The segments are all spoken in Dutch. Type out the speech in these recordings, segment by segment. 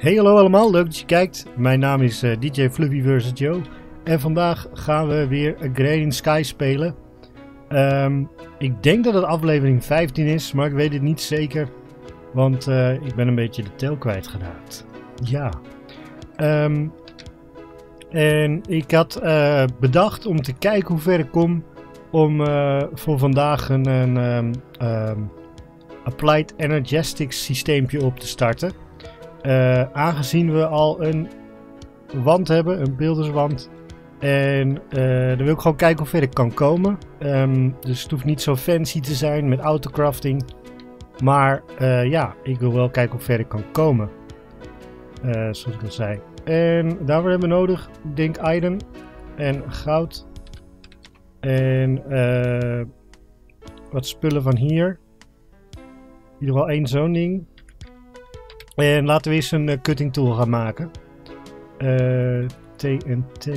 Hey hallo allemaal, leuk dat je kijkt. Mijn naam is DJ Fluffy vs Joe. En vandaag gaan we weer Agrarian Skies spelen. Ik denk dat het aflevering 15 is, maar ik weet het niet zeker. Want ik ben een beetje de tel kwijtgeraakt. Ja. En ik had bedacht om te kijken hoe ver ik kom. Om voor vandaag een Applied Energistics systeempje op te starten. Aangezien we al een wand hebben, een beelderswand. En dan wil ik gewoon kijken hoe ver ik kan komen. Dus het hoeft niet zo fancy te zijn met autocrafting. Maar ja, ik wil wel kijken hoe ver ik kan komen. Zoals ik al zei. En daarvoor hebben we nodig, ik denk, iron en goud. En wat spullen van hier. In ieder geval één zo'n ding. En laten we eens een cutting tool gaan maken. TNT.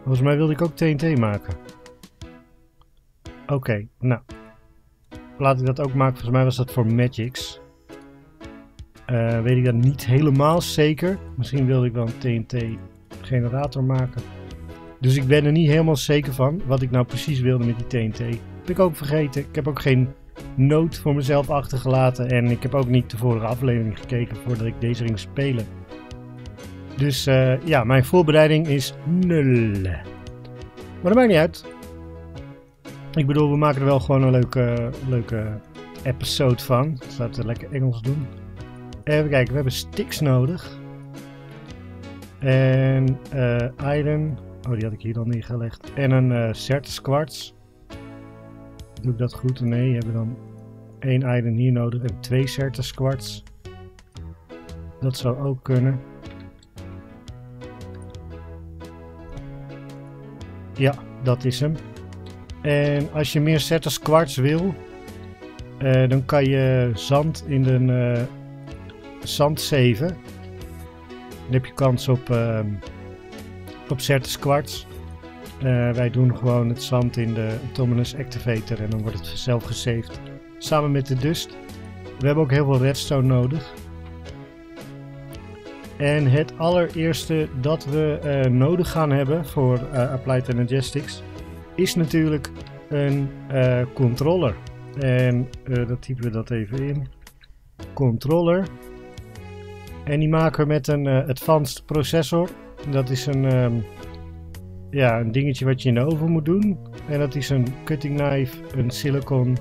Volgens mij wilde ik ook TNT maken. Oké, nou. Laat ik dat ook maken. Volgens mij was dat voor Magix. Weet ik dat niet helemaal zeker. Misschien wilde ik wel een TNT generator maken. Dus ik ben er niet helemaal zeker van. Wat ik nou precies wilde met die TNT. Heb ik ook vergeten. Ik heb ook geen nood voor mezelf achtergelaten. En ik heb ook niet de vorige aflevering gekeken voordat ik deze ging spelen. Dus ja, mijn voorbereiding is nul. Maar dat maakt niet uit. Ik bedoel, we maken er wel gewoon een leuke episode van. Dus laten we het lekker Engels doen. Even kijken, we hebben sticks nodig. En iron. Oh, die had ik hier dan neergelegd. En een Certus Quartz. Doe ik dat goed? Nee, we hebben dan 1 iron hier nodig en 2 Certus Quartz. Dat zou ook kunnen. Ja, dat is hem. En als je meer Certus Quartz wil, dan kan je zand in een zand zeven. Dan heb je kans op Certus Quartz. Wij doen gewoon het zand in de Atominous Activator en dan wordt het zelf gesaved. Samen met de dust. We hebben ook heel veel redstone nodig. En het allereerste dat we nodig gaan hebben voor Applied Energistics is natuurlijk een controller. En dat typen we dat even in. Controller. En die maken we met een advanced processor. Dat is een dingetje wat je in de oven moet doen. En dat is een cutting knife, een silicon,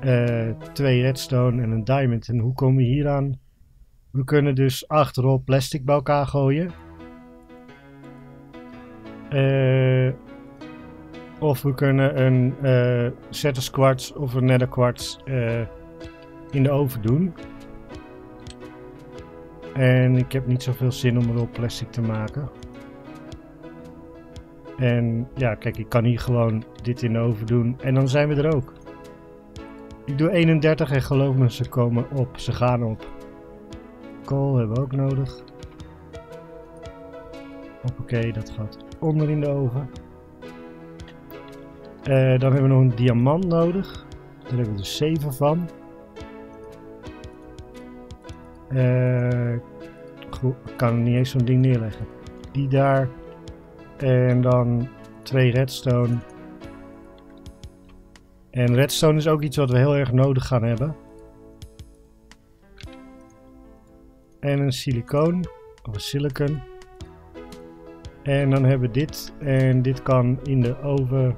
2 redstone en een diamond. En hoe komen we hier aan? We kunnen dus 8 rol plastic bij elkaar gooien. Of we kunnen een Certus Quartz of een Nether Quartz in de oven doen. En ik heb niet zoveel zin om een rol plastic te maken. En ja, kijk, ik kan hier gewoon dit in de oven doen en dan zijn we er ook. Ik doe 31 en geloof me, ze komen op, ze gaan op. Kool hebben we ook nodig. Hoppakee, dat gaat onder in de oven. Dan hebben we nog een diamant nodig. Daar hebben we er 7 van. Goed, ik kan niet eens zo'n ding neerleggen. Die daar. En dan 2 redstone. En redstone is ook iets wat we heel erg nodig gaan hebben. En een silicoon. Of een silicon. En dan hebben we dit. En dit kan in de oven.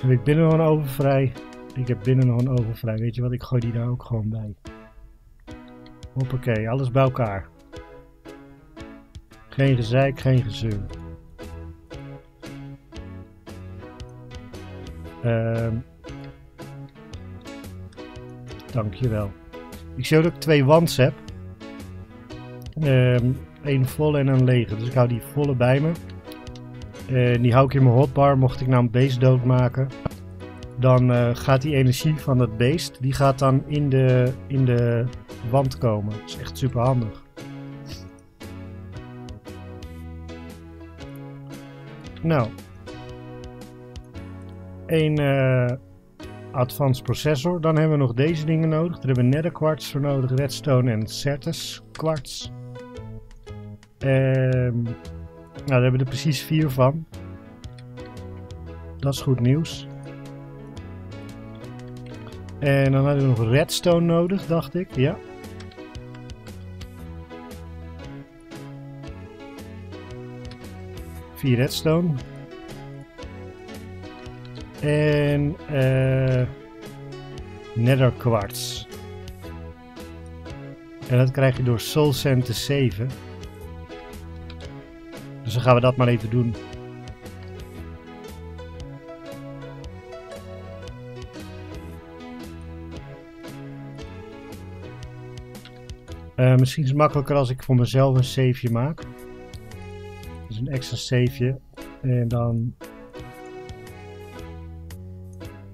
Heb ik binnen nog een oven vrij? Ik heb binnen nog een oven vrij. Weet je wat? Ik gooi die daar ook gewoon bij. Hoppakee, alles bij elkaar. Geen gezeik, geen gezeur. Dankjewel. Ik zie dat ik 2 wands heb. 1 volle en een lege. Dus ik hou die volle bij me. Die hou ik in mijn hotbar. Mocht ik nou een beest doodmaken, dan gaat die energie van dat beest, die gaat dan in de wand komen. Dat is echt super handig. Nou. 1 advanced processor. Dan hebben we nog deze dingen nodig. Er hebben we Nether Quartz voor nodig, Redstone en Certus Quartz. Daar hebben we er precies 4 van. Dat is goed nieuws. En dan hadden we nog redstone nodig, dacht ik. Ja. Vier redstone. En nether quartz. En dat krijg je door soul sand te saven. Dus dan gaan we dat maar even doen. Misschien is het makkelijker als ik voor mezelf een saveje maak. Dus een extra saveje. En dan...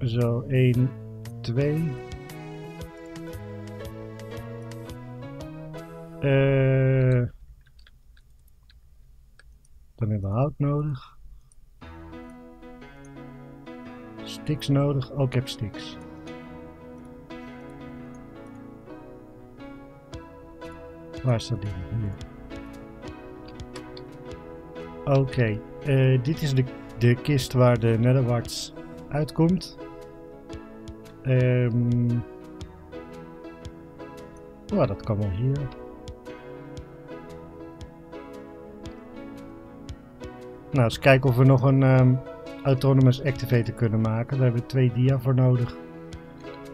Zo, 1, 2. Dan hebben we hout nodig. Sticks nodig. Oh, ik heb sticks. Waar is dat ding? Hier. Oké, dit is de kist waar de nether quartz uitkomt. Dat kan wel hier. Nou, eens kijken of we nog een autonomous activator kunnen maken. Daar hebben we 2 dia voor nodig.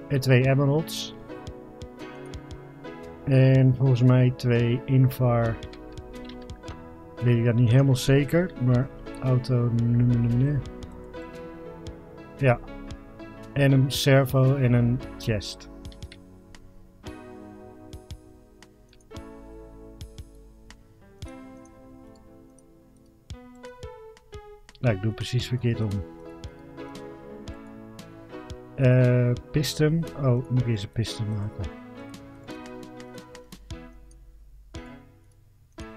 En 2 emeralds. En volgens mij 2 infar. Weet ik dat niet helemaal zeker, maar auto. Ja. En een servo en een chest. Nou, ik doe precies verkeerd om. Piston. Oh, moet ik eerst een piston maken.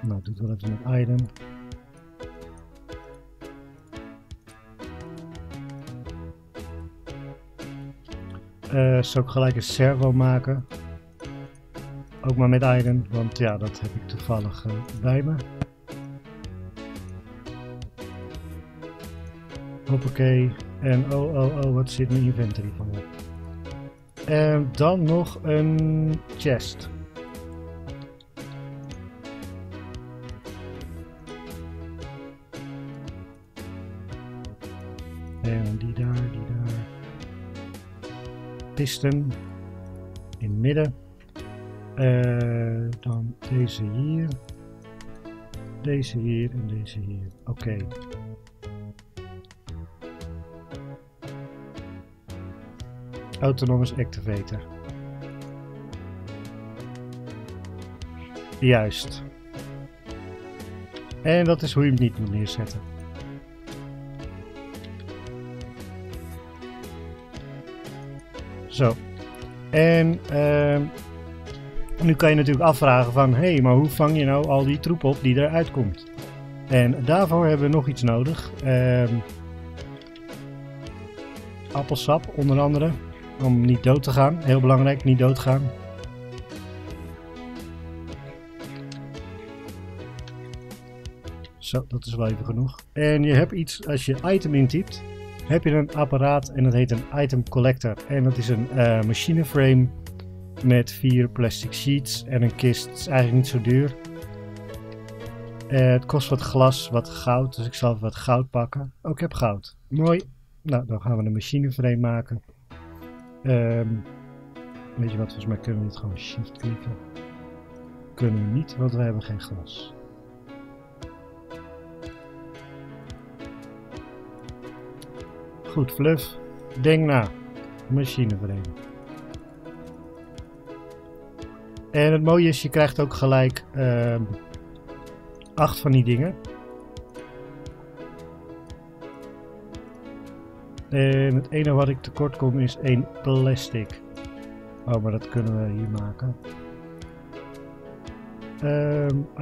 Nou, doe het wel even met item. Zal ik gelijk een servo maken. Ook maar met item, want ja, dat heb ik toevallig bij me. Hoppakee. En wat zit mijn inventory van me? En dan nog een chest. En die daar. Piston. In het midden. Dan deze hier. Deze hier en deze hier. Oké. Autonomous activator. Juist. En dat is hoe je hem niet moet neerzetten. Zo, en nu kan je natuurlijk afvragen van, hé, maar hoe vang je nou al die troep op die eruit komt? En daarvoor hebben we nog iets nodig. Appelsap onder andere, om niet dood te gaan. Heel belangrijk, niet dood gaan. Zo, dat is wel even genoeg. En je hebt iets, als je item intypt... heb je een apparaat en dat heet een item collector. En dat is een machine frame met 4 plastic sheets en een kist. Het is eigenlijk niet zo duur. Het kost wat glas, wat goud, dus ik zal wat goud pakken. Oh, ik heb goud. Mooi. Nou, dan gaan we een machine frame maken. Weet je wat, volgens mij kunnen we dit gewoon shift klikken. Kunnen we niet, want we hebben geen glas. Goed, Fluff. Denk na. Machineframe. En het mooie is, je krijgt ook gelijk 8 van die dingen. En het enige wat ik tekort kom is 1 plastic. Oh, maar dat kunnen we hier maken.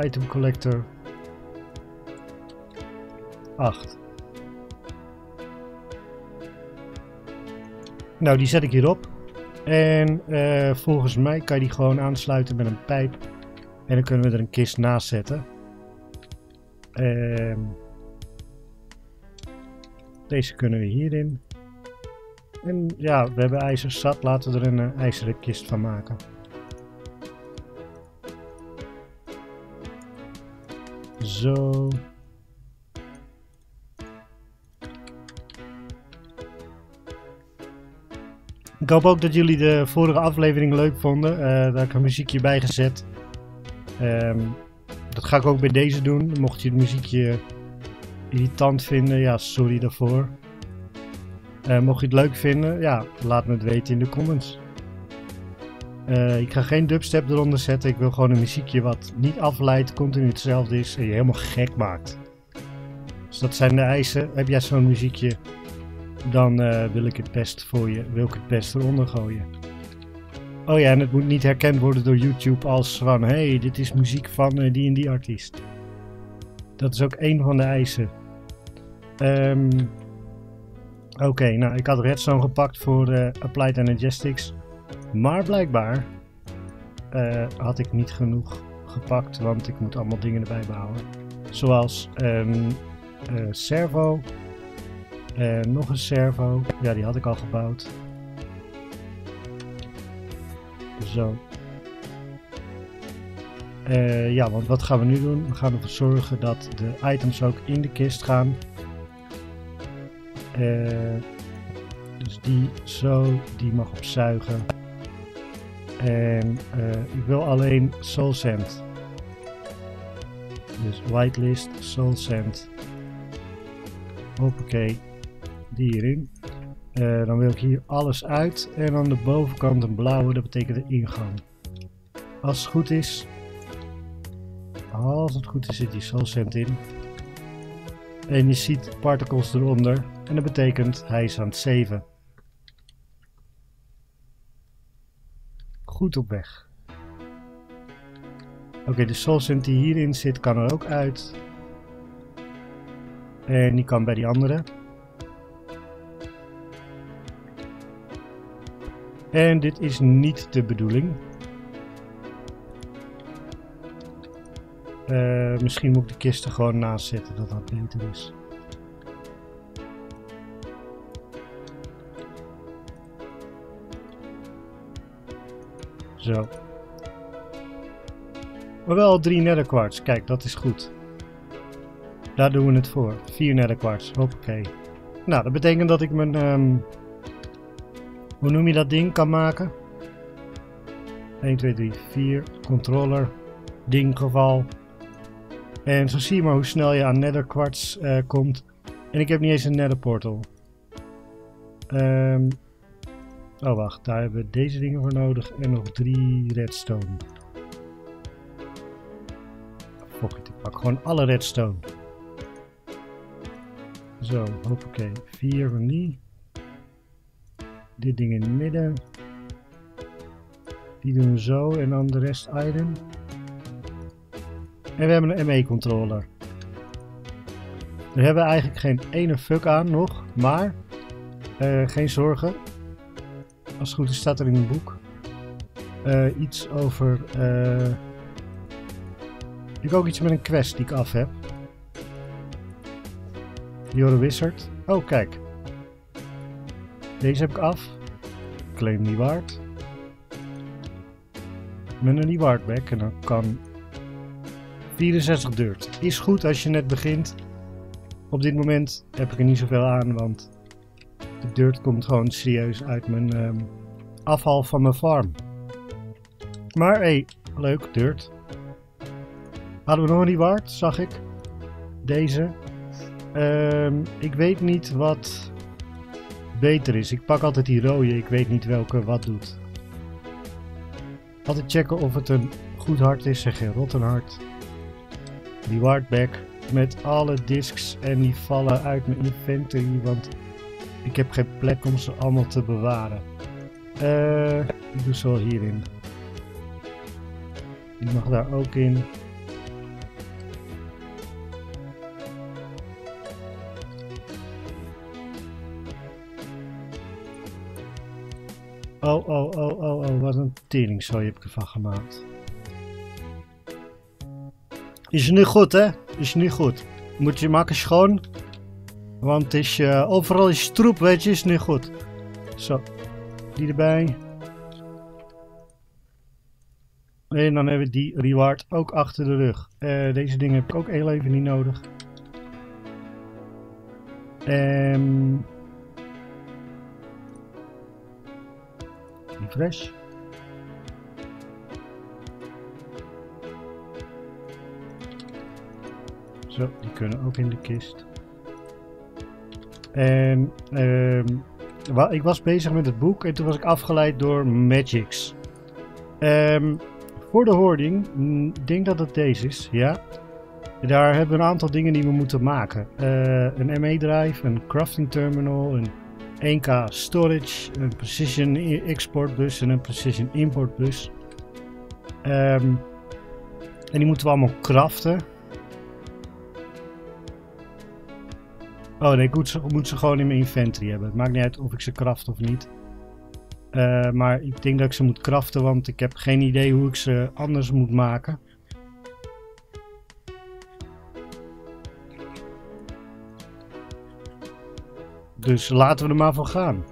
Item collector. 8. Nou, die zet ik hierop. En volgens mij kan je die gewoon aansluiten met een pijp. En dan kunnen we er een kist naast zetten. Deze kunnen we hierin. En ja, we hebben ijzer zat. Laten we er een ijzeren kist van maken. Zo. Ik hoop ook dat jullie de vorige aflevering leuk vonden. Daar heb ik een muziekje bij gezet. Dat ga ik ook bij deze doen. Mocht je het muziekje irritant vinden, ja, sorry daarvoor. Mocht je het leuk vinden, ja, laat me het weten in de comments. Ik ga geen dubstep eronder zetten. Ik wil gewoon een muziekje wat niet afleidt, continu hetzelfde is en je helemaal gek maakt. Dus dat zijn de eisen. Heb jij zo'n muziekje, dan wil ik het best eronder gooien. Oh ja, en het moet niet herkend worden door YouTube als van, hey, dit is muziek van die en die artiest. Dat is ook één van de eisen. Oké, nou, ik had redstone gepakt voor Applied Energistics. Maar blijkbaar had ik niet genoeg gepakt, want ik moet allemaal dingen erbij behouden. Zoals servo, nog een servo, ja, die had ik al gebouwd. Zo. Ja, want wat gaan we nu doen? We gaan ervoor zorgen dat de items ook in de kist gaan. Dus die zo, die mag opzuigen. En ik wil alleen soul sand. Dus whitelist, soul sand. Hoppakee, die hierin. Dan wil ik hier alles uit en aan de bovenkant een blauwe, dat betekent de ingang. Als het goed is zit die soul sand in. En je ziet particles eronder en dat betekent hij is aan het saven. Goed op weg. Oké, de soul sand die hierin zit kan er ook uit. En die kan bij die andere. En dit is niet de bedoeling. Misschien moet ik de kist er gewoon naast zetten, dat dat beter is. Zo. Maar wel 3 nether quartz, kijk, dat is goed. Daar doen we het voor. 4 nether quartz, hoppakee. Nou, dat betekent dat ik mijn... hoe noem je dat ding? Kan maken. 1, 2, 3, 4. Controller. Ding, geval. En zo zie je maar hoe snel je aan nether quartz komt. En ik heb niet eens een nether portal. Oh wacht, daar hebben we deze dingen voor nodig. En nog 3 redstone. Fuck it, ik pak gewoon alle redstone. Zo, hoppakee. 4 van die. Dit ding in het midden. Die doen we zo en dan de rest iron. En we hebben een ME-controller. Daar hebben we eigenlijk geen ene fuck aan nog, maar geen zorgen. Als het goed is staat er in het boek iets over... ik ook iets met een quest die ik af heb. You're a wizard. Oh kijk. Deze heb ik af. Claim reward. Met een reward back en dan kan 64 dirt. Is goed als je net begint. Op dit moment heb ik er niet zoveel aan, want de dirt komt gewoon serieus uit mijn afval van mijn farm. Maar hey, leuk dirt. Hadden we nog een reward, zag ik. Deze. Ik weet niet wat... beter is. Ik pak altijd die rode, ik weet niet welke wat doet. Altijd checken of het een goed hart is en geen rotten hart. Reward back met alle discs en die vallen uit mijn inventory, want ik heb geen plek om ze allemaal te bewaren. Ik doe ze al hierin. Die mag daar ook in. Oh, oh, oh, oh, oh, wat een teringzooi heb ik ervan gemaakt. Is het nu goed, hè? Is het nu goed? Moet je maken schoon. Want het is, overal is troep, weet je, is nu goed. Zo, die erbij. En dan hebben we die reward ook achter de rug. Deze dingen heb ik ook heel even niet nodig. Refresh. Zo, die kunnen ook in de kist. En ik was bezig met het boek en toen was ik afgeleid door Magix. Voor de hoarding, ik denk dat het deze is, ja. Daar hebben we een aantal dingen die we moeten maken. Een ME-drive, een crafting terminal, een 1K storage, een precision export bus en een precision import bus. En die moeten we allemaal craften. Oh nee, ik moet ze gewoon in mijn inventory hebben. Het maakt niet uit of ik ze craft of niet. Maar ik denk dat ik ze moet craften, want ik heb geen idee hoe ik ze anders moet maken. Dus laten we er maar voor gaan.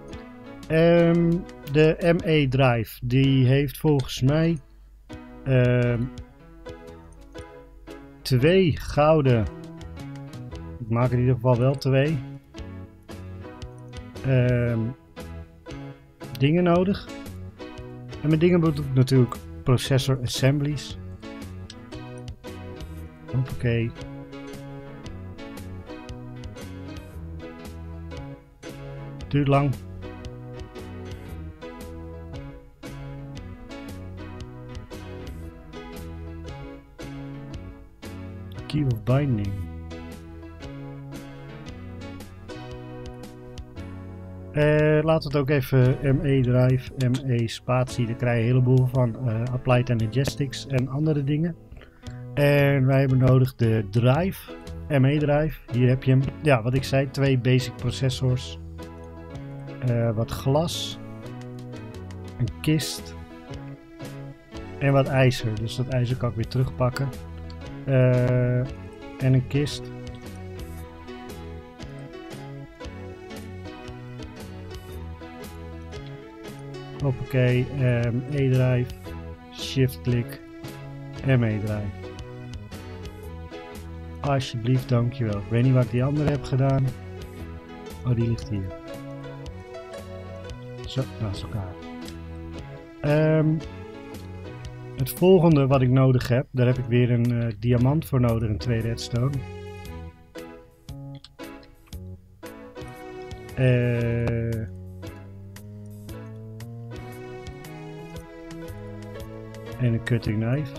De ME-drive, die heeft volgens mij 2 gouden. Ik maak in ieder geval wel 2 dingen nodig. En met dingen bedoel ik natuurlijk processor assemblies. Hoppakee. Duurt lang. Key of binding. Laten we het ook even ME-drive, ME-spatie. Daar krijg je een heleboel van Applied Energistics en andere dingen. En wij hebben nodig de drive, ME-drive. Hier heb je hem. Ja, wat ik zei, 2 basic processors. Wat glas, een kist en wat ijzer, dus dat ijzer kan ik weer terugpakken, en een kist. Hoppakee, E-drive, shift-klik, ME-drive. Alsjeblieft, dankjewel. Ik weet niet wat ik die andere heb gedaan. Oh, die ligt hier. Zo, naast elkaar. Het volgende wat ik nodig heb, daar heb ik weer een diamant voor nodig en 2 redstone. En een cutting knife.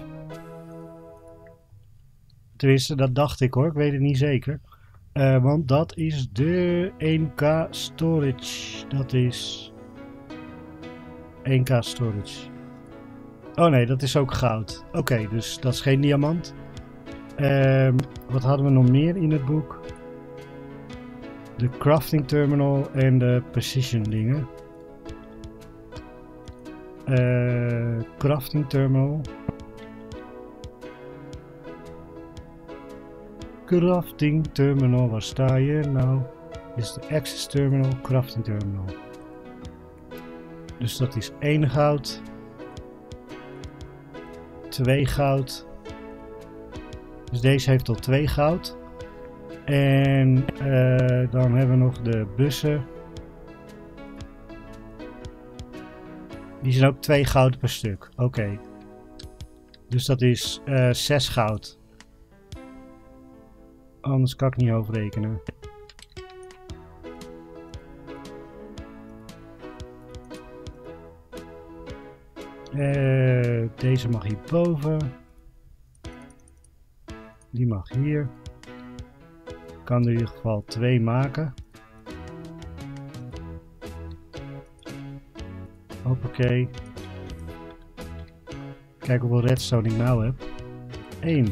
Tenminste, dat dacht ik hoor, ik weet het niet zeker. Want dat is de 1K storage. Dat is... 1K storage. Oh nee, dat is ook goud. Oké, dus dat is geen diamant. Wat hadden we nog meer in het boek? De crafting terminal en de precision dingen. Crafting terminal. Crafting terminal, waar sta je nou? Is de access terminal, crafting terminal. Dus dat is 1 goud, 2 goud, dus deze heeft al 2 goud. En dan hebben we nog de bussen, die zijn ook 2 goud per stuk, oké. Dus dat is 6 goud, anders kan ik niet overrekenen. Deze mag hierboven. Die mag hier. Ik kan er in ieder geval 2 maken. Hoppakee. Kijk hoeveel redstone ik nou heb. 1.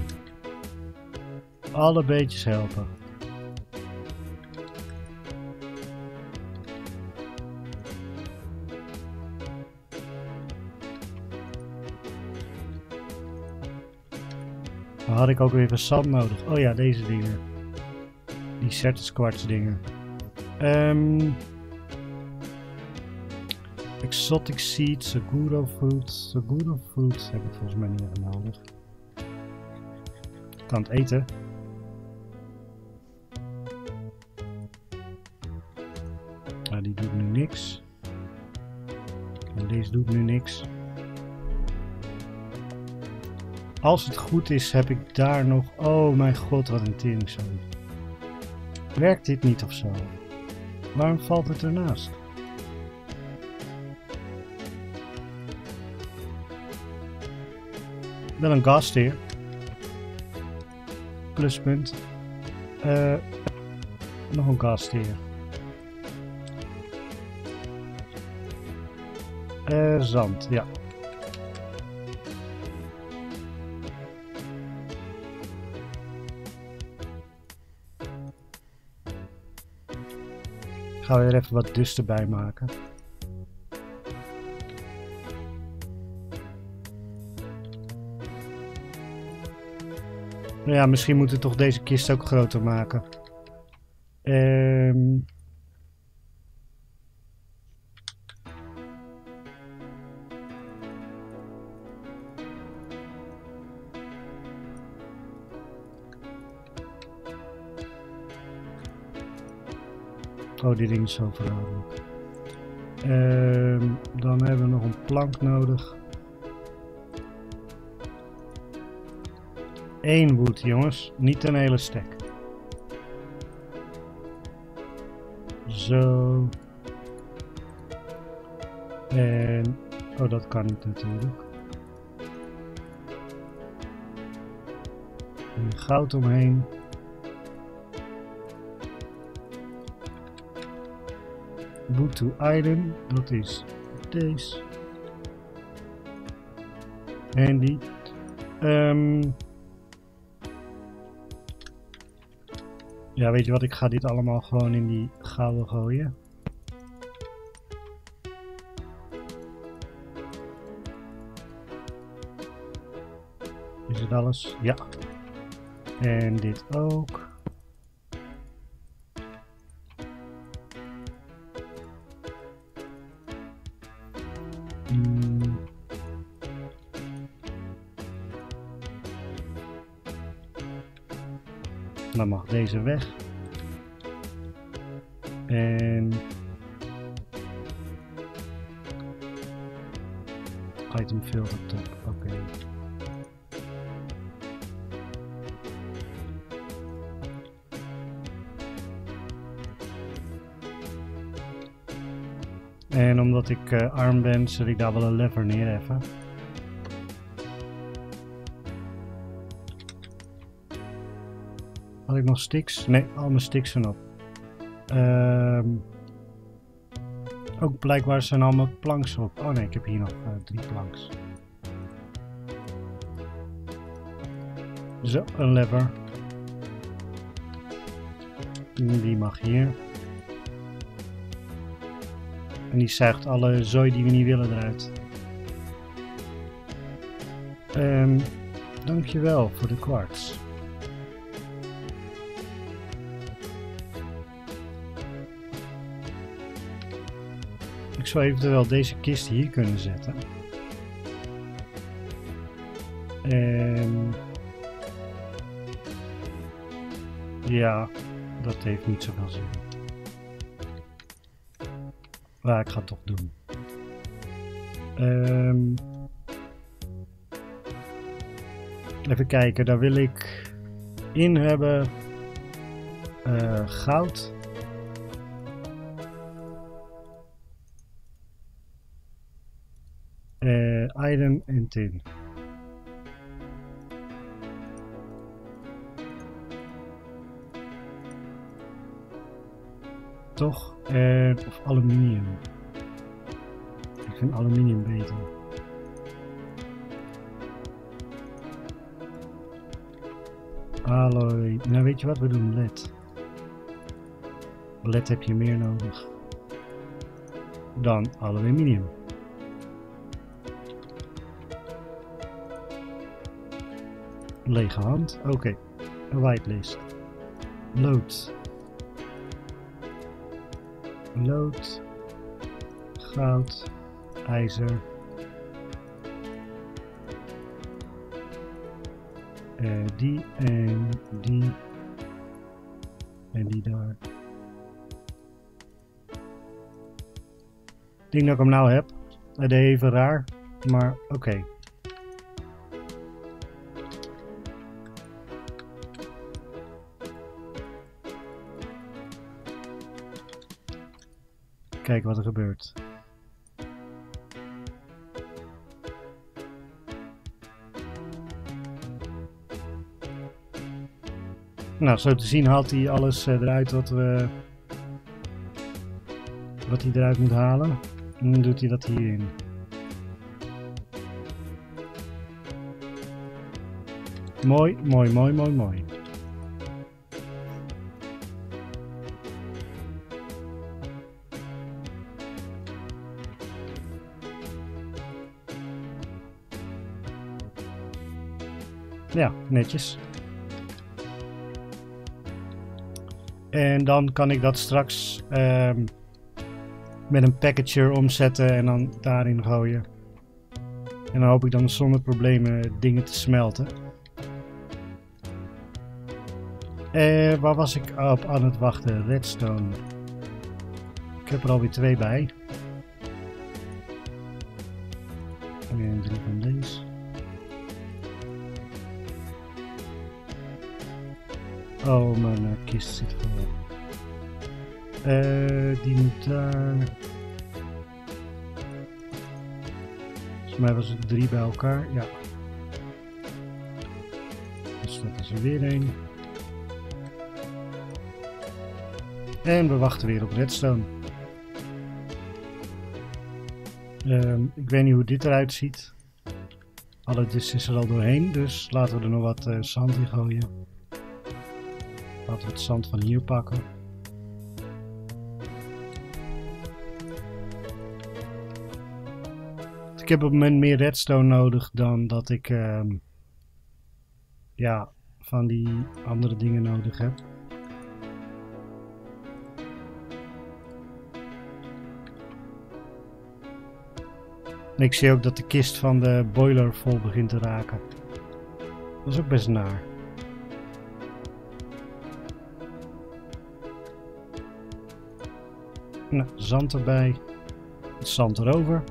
Alle beetjes helpen. Dan had ik ook weer een zand nodig. Oh ja, deze dingen. Die Certus Quartz dingen. Exotic Seed, Seguro Fruit. Seguro Fruit heb ik volgens mij niet meer nodig. Ik kan het eten. Maar die doet nu niks. En deze doet nu niks. Als het goed is heb ik daar nog... Oh mijn god, wat een tering zo. Werkt dit niet of zo? Waarom valt het ernaast? Wel een gast hier. Pluspunt. Nog een gast hier. Zand, ja. Ik ga weer even wat dust erbij maken. Ja, misschien moeten we toch deze kist ook groter maken. Oh, die ding is zo verraderlijk. Dan hebben we nog een plank nodig. 1 wood, jongens. Niet een hele stek. Zo. En... Oh, dat kan niet natuurlijk. En goud omheen. Wood to iron, dat is deze. En die. Ja, weet je wat, ik ga dit allemaal gewoon in die gouden gooien. Is het alles? Ja. En dit ook. Dan mag deze weg. En... Item filter top, oké. En omdat ik arm ben, zet ik daar wel een lever neer even. Had ik nog sticks? Nee, al mijn sticks zijn op. Ook blijkbaar zijn al mijn planks op. Oh nee, ik heb hier nog 3 planks. Zo, een lever. Die mag hier. En die zuigt alle zooi die we niet willen eruit. Dankjewel voor de kwarts. Ik zou eventueel deze kist hier kunnen zetten. En... Ja, dat heeft niet zoveel zin. Maar ik ga het toch doen. Even kijken, daar wil ik in hebben goud. Iron en tin. Toch? Of aluminium. Ik vind aluminium beter. Alloy. Nou, weet je wat? We doen lead. Lead heb je meer nodig dan aluminium. Lege hand. Oké. Een whitelist. Lood. Lood. Goud. IJzer. Die en die. En die daar. Ik denk dat ik hem nou heb. Dat is even raar. Maar oké. Kijk wat er gebeurt. Nou, zo te zien haalt hij alles eruit wat hij eruit moet halen. En dan doet hij dat hierin. Mooi, mooi, mooi, mooi, mooi. Ja, netjes. En dan kan ik dat straks met een packager omzetten en dan daarin gooien. En dan hoop ik dan zonder problemen dingen te smelten. Waar was ik op aan het wachten? Redstone. Ik heb er alweer 2 bij. En 3 van deze. Oh, mijn kist zit vol. Die moet daar. Volgens mij was het 3 bij elkaar, ja. Dus dat is er weer 1. En we wachten weer op redstone. Ik weet niet hoe dit eruit ziet. Al het is er al doorheen, dus laten we er nog wat zand in gooien. Laten we het zand van hier pakken. Ik heb op het moment meer redstone nodig dan dat ik ja, van die andere dingen nodig heb. En ik zie ook dat de kist van de boiler vol begint te raken. Dat is ook best naar. Nou, zand erbij. Het zand erover.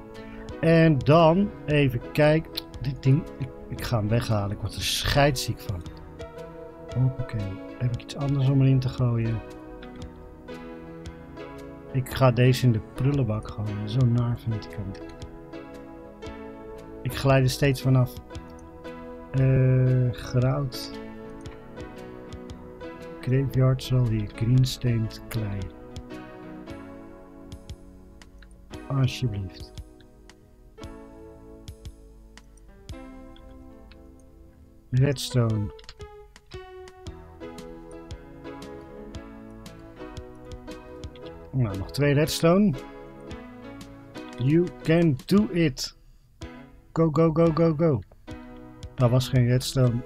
En dan even kijken. Dit ding. Ik ga hem weghalen. Ik word er scheidsziek van. Hoppakee. Heb ik iets anders om erin te gooien? Ik ga deze in de prullenbak gooien. Zo naar vind ik hem. Ik glijd er steeds vanaf. Goud. Graveyard zal hier. Greenstained klei. Alsjeblieft. Redstone. Nou, nog 2 redstone. You can do it. Go, go, go, go, go. Dat was geen redstone.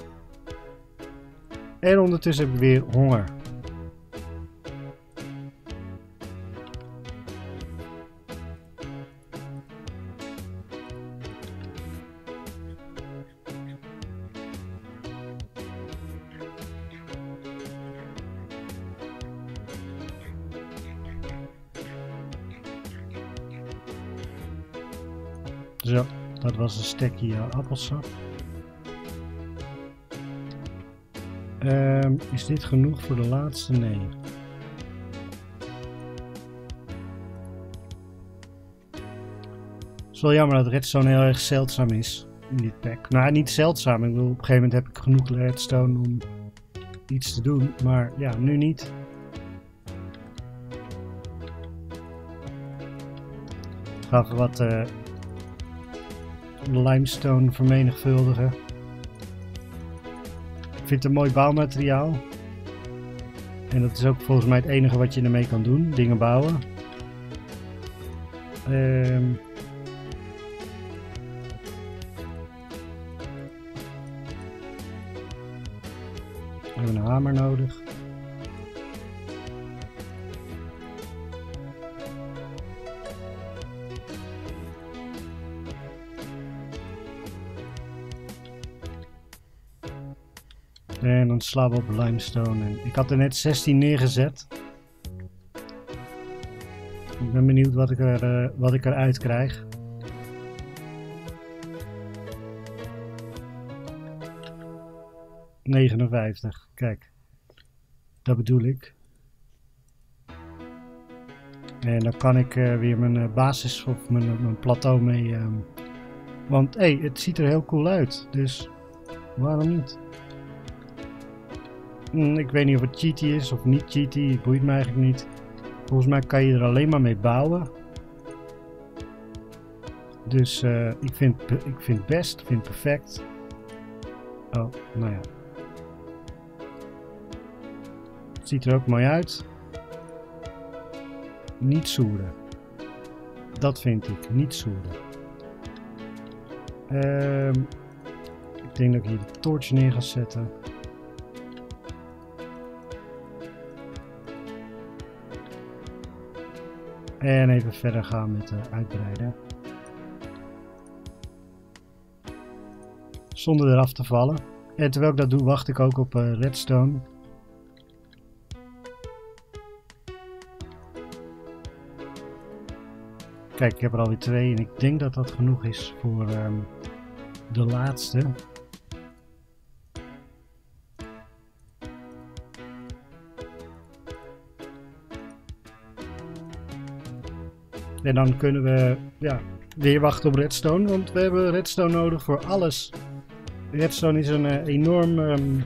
En ondertussen heb ik weer honger. Zo, dat was een stekje appelsap. Is dit genoeg voor de laatste? Nee. Het is wel jammer dat redstone heel erg zeldzaam is in dit pack. Nou, niet zeldzaam. Ik bedoel, op een gegeven moment heb ik genoeg redstone om iets te doen. Maar ja, nu niet. Ik ga even wat... limestone vermenigvuldigen. Ik vind het een mooi bouwmateriaal. En dat is ook volgens mij het enige wat je ermee kan doen. Dingen bouwen. We hebben een hamer nodig. En dan slaan we op limestone. En ik had er net 16 neergezet. Ik ben benieuwd wat ik eruit krijg. ...59, kijk. Dat bedoel ik. En dan kan ik weer mijn basis of mijn plateau mee... want hé, het ziet er heel cool uit. Dus waarom niet? Ik weet niet of het cheaty is of niet cheaty. Het boeit me eigenlijk niet. Volgens mij kan je er alleen maar mee bouwen. Dus ik vind best, ik vind perfect. Oh, nou ja. Het ziet er ook mooi uit. Niet zoeren. Dat vind ik, niet zoeren. Ik denk dat ik hier de torch neer ga zetten. En even verder gaan met uitbreiden. Zonder eraf te vallen. En terwijl ik dat doe, wacht ik ook op redstone. Kijk, ik heb er alweer 2 en ik denk dat dat genoeg is voor de laatste. En dan kunnen we ja, weer wachten op redstone, want we hebben redstone nodig voor alles. Redstone is een enorm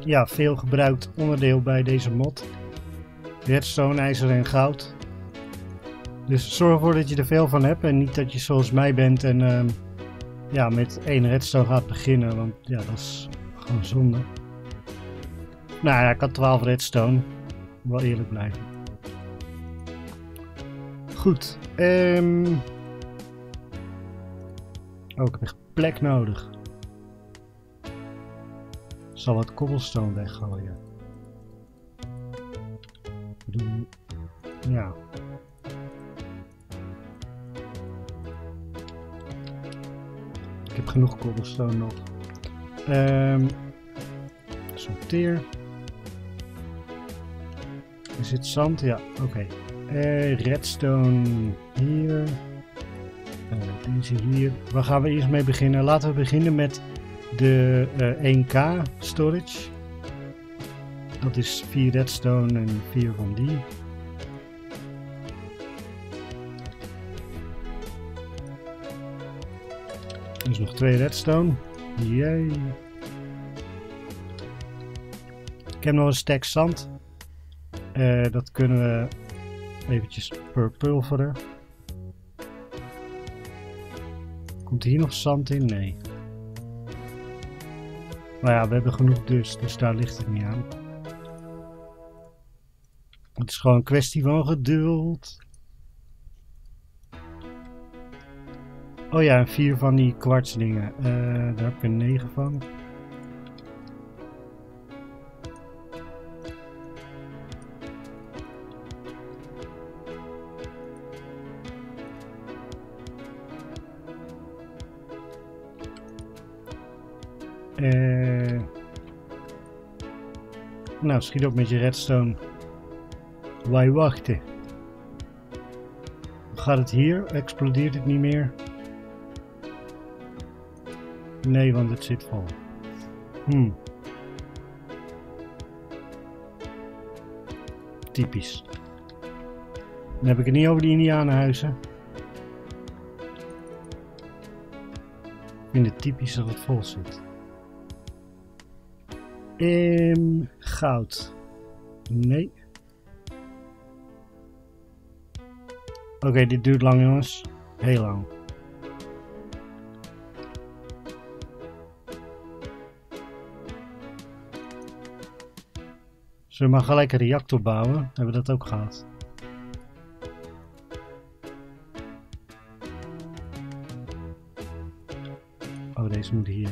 ja, veel gebruikt onderdeel bij deze mod. Redstone, ijzer en goud. Dus zorg ervoor dat je er veel van hebt en niet dat je zoals mij bent en ja, met 1 redstone gaat beginnen. Want ja, dat is gewoon zonde. Nou ja, ik had 12 redstone. Wel eerlijk blijven. Goed. Oh, ik heb echt plek nodig. Ik zal wat cobblestone weggooien. Ja. Ik heb genoeg cobblestone nog. Sorteer. Is dit zand? Ja, oké. Redstone hier. Deze hier. Waar gaan we eerst mee beginnen? Laten we beginnen met de 1K storage. Dat is 4 redstone en 4 van die. Dus nog 2 redstone. Yay. Ik heb nog een stack zand. Dat kunnen we eventjes pulveren. Komt hier nog zand in? Nee. Maar ja, we hebben genoeg dust, dus daar ligt het niet aan. Het is gewoon een kwestie van geduld. Oh ja, en 4 van die kwartsdingen. Daar heb ik er 9 van. Nou, schiet op met je redstone. Wij wachten. Gaat het hier? Explodeert het niet meer? Nee, want het zit vol. Typisch. Dan heb ik het niet over die indianenhuizen. Ik vind het typisch dat het vol zit. Goud. Nee. Oké, dit duurt lang, jongens. Heel lang. Zullen we maar gelijk een reactor bouwen? Hebben we dat ook gehad? Oh, deze moet hier.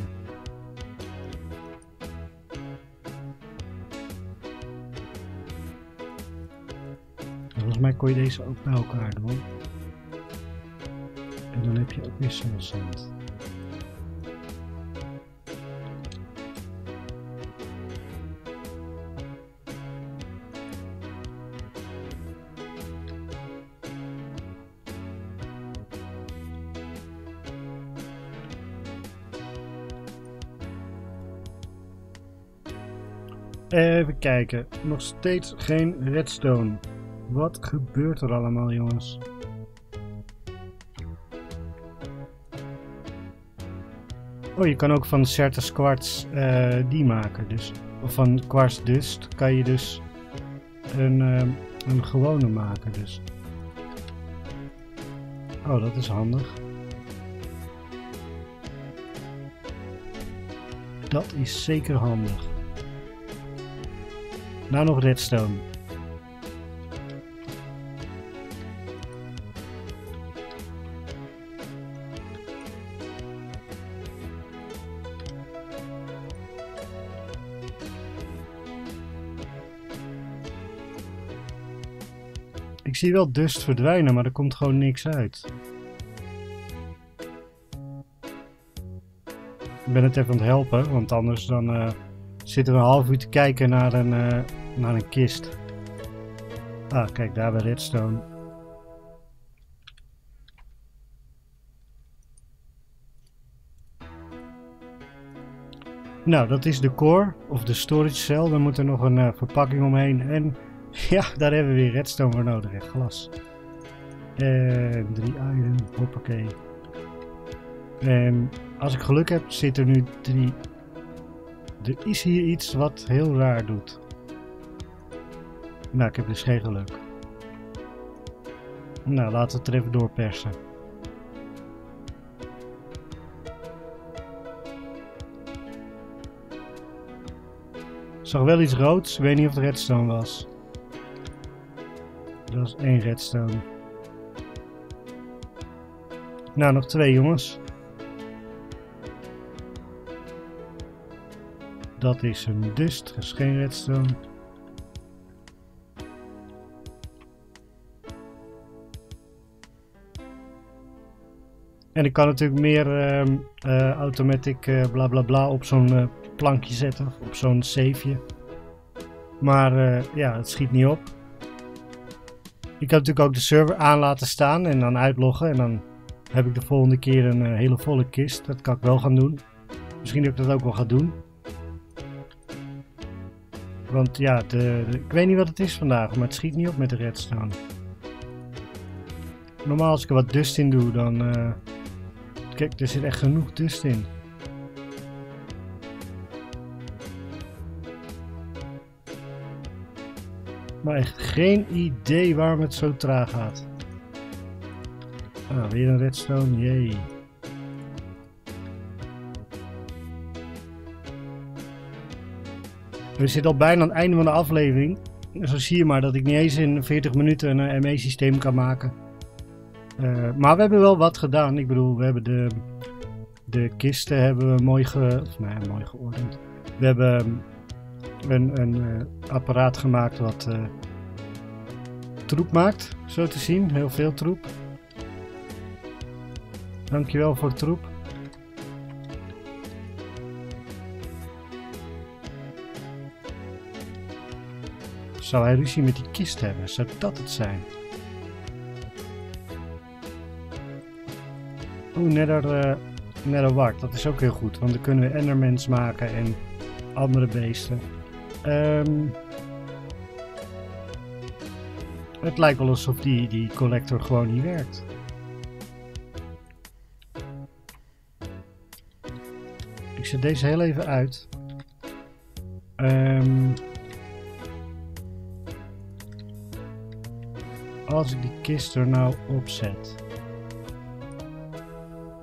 Volgens mij kon je deze ook bij elkaar doen. En dan heb je ook weer zonzand. Even kijken, nog steeds geen redstone. Wat gebeurt er allemaal, jongens? Oh, je kan ook van Certus Quartz die maken, dus. Of van Quartz Dust kan je dus een gewone maken, dus. Oh, dat is handig. Dat is zeker handig. Nou nog redstone. Ik zie wel dust verdwijnen, maar er komt gewoon niks uit. Ik ben het even aan het helpen, want anders dan zitten we een half uur te kijken naar een kist. Ah, kijk, daar bij redstone. Nou, dat is de core, of de storage cel. Dan moet er nog een verpakking omheen. En ja, daar hebben we weer redstone voor nodig. En glas. En 3 iron. Hoppakee. En als ik geluk heb, zit er nu 3. Er is hier iets wat heel raar doet. Nou, ik heb dus geen geluk. Nou, laten we het er even doorpersen. Ik zag wel iets roods, ik weet niet of het redstone was. Dat was 1 redstone. Nou, nog 2 jongens. Dat is een dust, dus geen redstone. En ik kan natuurlijk meer automatic bla bla bla op zo'n plankje zetten, of op zo'n safeje. Maar ja, het schiet niet op. Ik kan natuurlijk ook de server aan laten staan en dan uitloggen. En dan heb ik de volgende keer een hele volle kist. Dat kan ik wel gaan doen. Misschien dat ik dat ook wel ga doen. Want ja, ik weet niet wat het is vandaag, maar het schiet niet op met de redstone. Normaal als ik er wat dust in doe, dan... kijk, er zit echt genoeg dust in. Maar echt geen idee waarom het zo traag gaat. Ah, weer een redstone, jee. We zitten al bijna aan het einde van de aflevering. Zo zie je maar dat ik niet eens in 40 minuten een ME-systeem kan maken. Maar we hebben wel wat gedaan. Ik bedoel, we hebben de kisten hebben we mooi, mooi geordend. We hebben een apparaat gemaakt wat troep maakt. Zo te zien, heel veel troep. Dankjewel voor troep. Zou hij ruzie met die kist hebben? Zou dat het zijn? Oeh, Nether Wart. Dat is ook heel goed. Want dan kunnen we endermans maken en andere beesten. Het lijkt wel alsof die collector gewoon niet werkt. Ik zet deze heel even uit. Als ik die kist er nou op zet.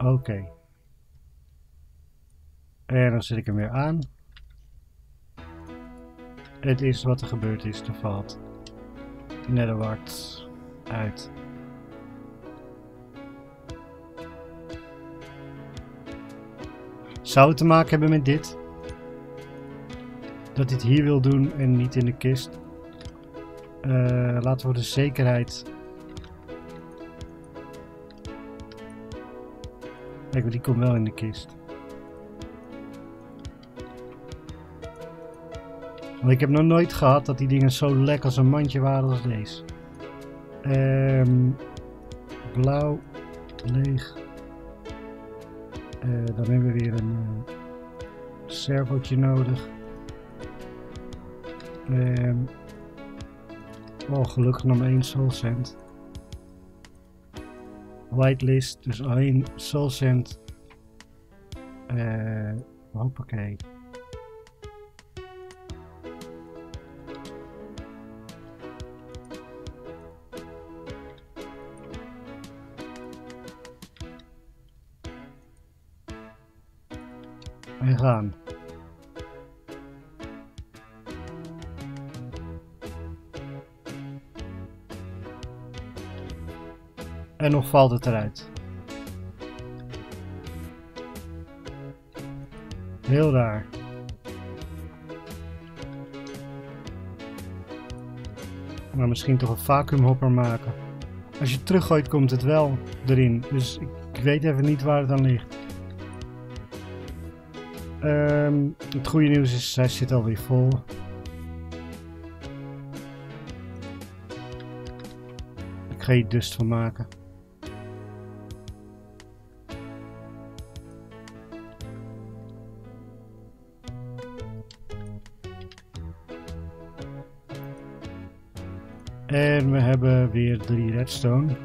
Oké. En dan zet ik hem weer aan. Het is wat er gebeurd is. Er valt Nether Quartz uit. Zou het te maken hebben met dit? Dat hij het hier wil doen en niet in de kist? Laten we de zekerheid... Kijk, maar die komt wel in de kist. Want ik heb nog nooit gehad dat die dingen zo lek als een mandje waren als deze. Blauw, leeg. Dan hebben we weer een servotje nodig. Oh, gelukkig nog maar 1 soul cent. Whitelist, dus alleen soul cent. Hoppakee. En gaan. En nog valt het eruit. Heel raar. Maar misschien toch een vacuumhopper maken. Als je teruggooit komt het wel erin. Dus ik weet even niet waar het aan ligt. Het goede nieuws is, hij zit alweer vol. Ik ga hier dust van maken. En we hebben weer 3 redstone.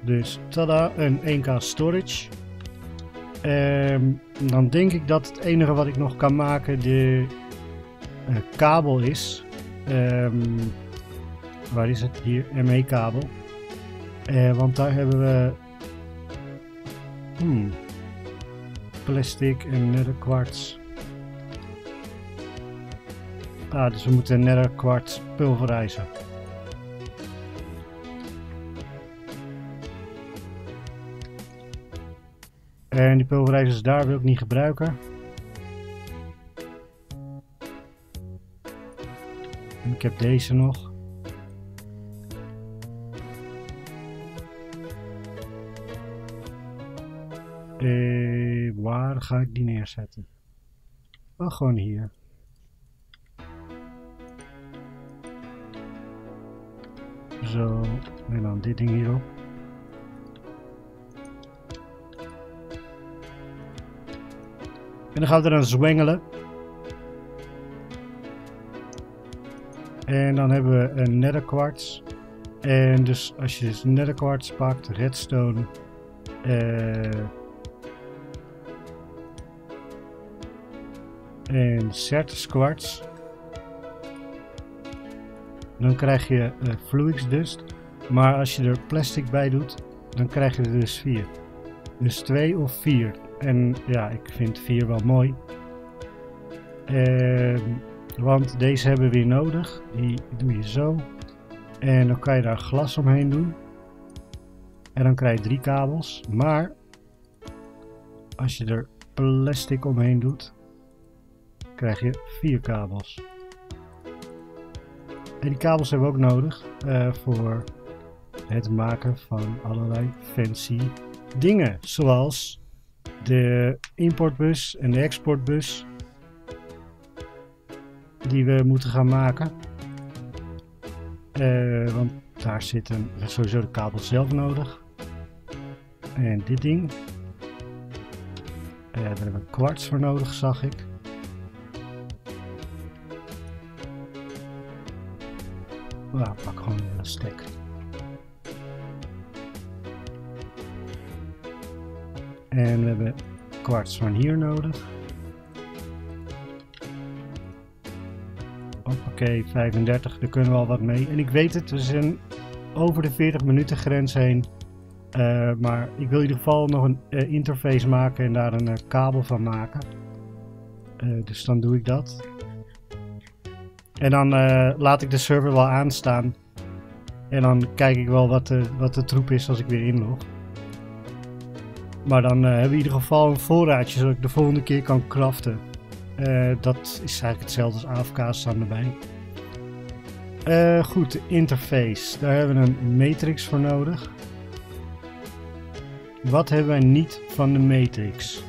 Dus tada, een 1k storage. Dan denk ik dat het enige wat ik nog kan maken de kabel is. Waar is het? Hier, ME kabel. Want daar hebben we plastic en nether quartz. Ah, dus we moeten nether quartz pulverizen. En die pulverijzers daar wil ik niet gebruiken. En ik heb deze nog. Waar ga ik die neerzetten? Oh, gewoon hier. Zo, en dan dit ding hierop. En dan gaan we eraan zwengelen. En dan hebben we een nether quartz. En dus als je dus nether quartz pakt, redstone. En certus quartz. Dan krijg je Fluix Dust. Maar als je er plastic bij doet, dan krijg je er dus 4. Dus 2 of 4. En ja, ik vind 4 wel mooi. Want deze hebben we weer nodig. Die doe je zo. En dan kan je daar glas omheen doen. En dan krijg je 3 kabels. Maar als je er plastic omheen doet, krijg je 4 kabels. En die kabels hebben we ook nodig voor het maken van allerlei fancy dingen. Zoals de importbus en de exportbus die we moeten gaan maken, want daar zitten sowieso de kabel zelf nodig. En dit ding, daar hebben we kwarts voor nodig, zag ik. Nou, pak gewoon een stek. En we hebben kwarts van hier nodig. Oké, 35, daar kunnen we al wat mee. En ik weet het, we zijn over de 40 minuten grens heen. Maar ik wil in ieder geval nog een interface maken en daar een kabel van maken. Dus dan doe ik dat. En dan laat ik de server wel aanstaan. En dan kijk ik wel wat de troep is als ik weer inlog. Maar dan hebben we in ieder geval een voorraadje, zodat ik de volgende keer kan craften. Dat is eigenlijk hetzelfde als AFK staan erbij. Goed, de interface. Daar hebben we een matrix voor nodig. Wat hebben wij niet van de matrix?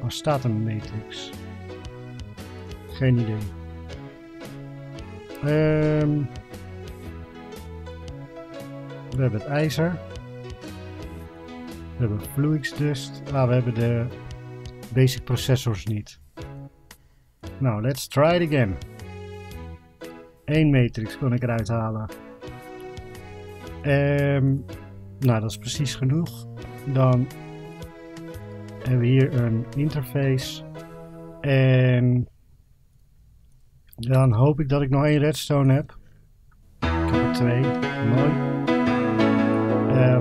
Waar staat een matrix? Geen idee. We hebben het ijzer. We hebben Fluix Dust. Ah, we hebben de basic processors niet. Nou, let's try it again. Eén matrix kon ik eruit halen. Nou, dat is precies genoeg. Dan hebben we hier een interface. En dan hoop ik dat ik nog één redstone heb. Ik heb er twee. Mooi.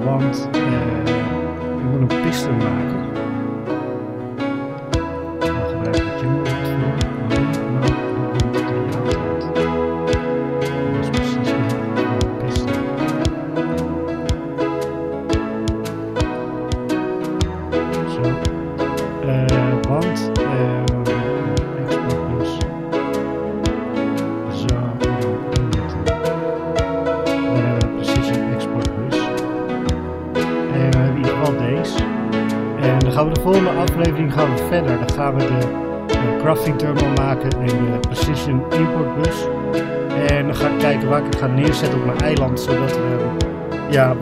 Want ik moet een piston maken. Verder, dan gaan we de crafting terminal maken en de precision import bus. En dan ga ik kijken waar ik het ga neerzetten op mijn eiland, zodat we ja,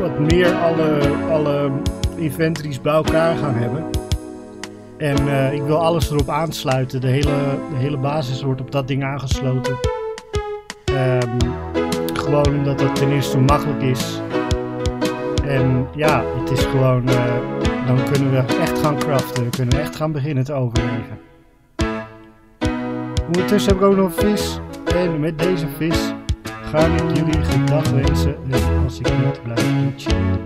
wat meer alle inventories bij elkaar gaan hebben. En ik wil alles erop aansluiten, de hele basis wordt op dat ding aangesloten. Gewoon omdat het ten eerste makkelijk is. En ja, het is gewoon... dan kunnen we echt gaan craften, dan kunnen we echt gaan beginnen te overleven. Ondertussen heb ik ook nog vis. En met deze vis ga ik jullie gedag wensen. En als ik niet blijf chillen,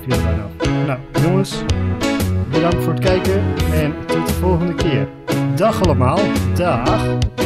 viel er bijna af. Nou jongens, bedankt voor het kijken en tot de volgende keer. Dag allemaal, dag!